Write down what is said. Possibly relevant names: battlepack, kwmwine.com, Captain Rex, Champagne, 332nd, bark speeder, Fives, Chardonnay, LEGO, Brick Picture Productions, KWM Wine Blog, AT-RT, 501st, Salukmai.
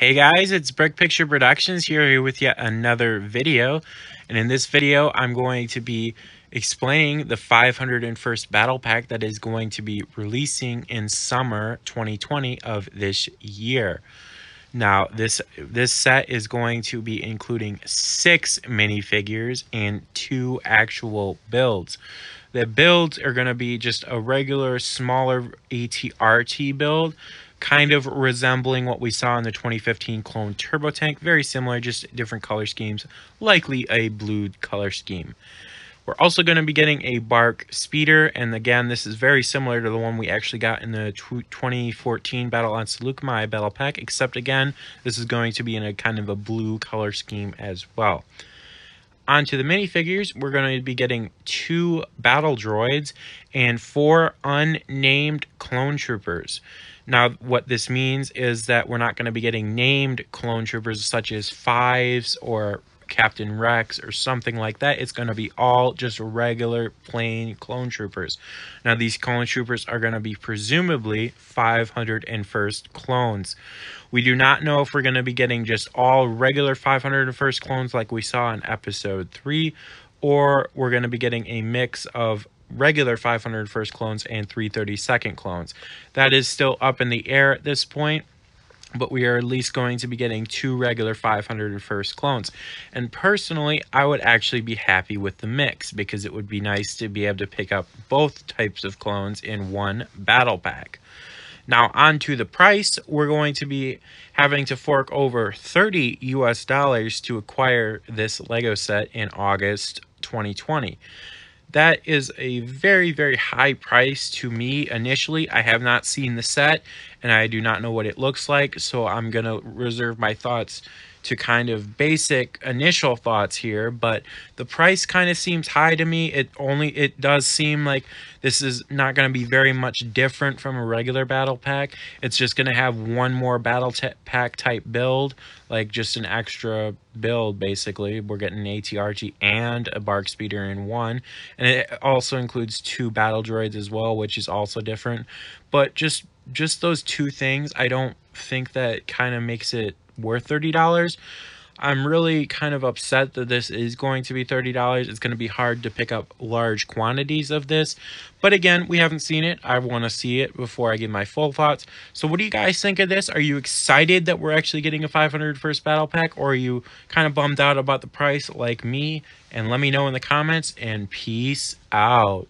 Hey guys, it's Brick Picture Productions here with yet another video, and in this video I'm going to be explaining the 501st battle pack that is going to be releasing in summer 2020 of this year. Now this set is going to be including 6 minifigures and 2 actual builds. The builds are going to be just a regular smaller AT-RT build, kind of resembling what we saw in the 2015 clone turbo tank, very similar, just different color schemes, likely a blue color scheme. We're also going to be getting a bark speeder, and again this is very similar to the one we actually got in the 2014 battle on Salukmai battle pack, except again this is going to be in a kind of a blue color scheme as well. Onto the minifigures, we're going to be getting 2 battle droids and 4 unnamed clone troopers. Now, what this means is that we're not going to be getting named clone troopers such as Fives or Captain Rex or something like that. It's going to be all just regular plain clone troopers. Now, these clone troopers are going to be presumably 501st clones. We do not know if we're going to be getting just all regular 501st clones like we saw in episode 3, or we're going to be getting a mix of regular 501st clones and 332nd clones. That is still up in the air at this point, but we are at least going to be getting 2 regular 501st clones. And personally, I would actually be happy with the mix, because it would be nice to be able to pick up both types of clones in one battle pack. Now, on to the price. We're going to be having to fork over $30 US to acquire this LEGO set in August 2020. That is a very, very high price to me initially. I have not seen the set, and I do not know what it looks like, so I'm going to reserve my thoughts to kind of basic initial thoughts here, but the price kind of seems high to me. It does seem like this is not going to be very much different from a regular battle pack. It's just going to have one more battle pack type build, like just an extra build basically. We're getting an AT-RT and a bark speeder in one, and it also includes 2 battle droids as well, which is also different. But just those 2 things, I don't think that kind of makes it worth $30. I'm really kind of upset that this is going to be $30. It's going to be hard to pick up large quantities of this, but again, we haven't seen it. I want to see it before I give my full thoughts. So what do you guys think of this? Are you excited that we're actually getting a 501st battle pack, or are you kind of bummed out about the price like me? And let me know in the comments, and peace out.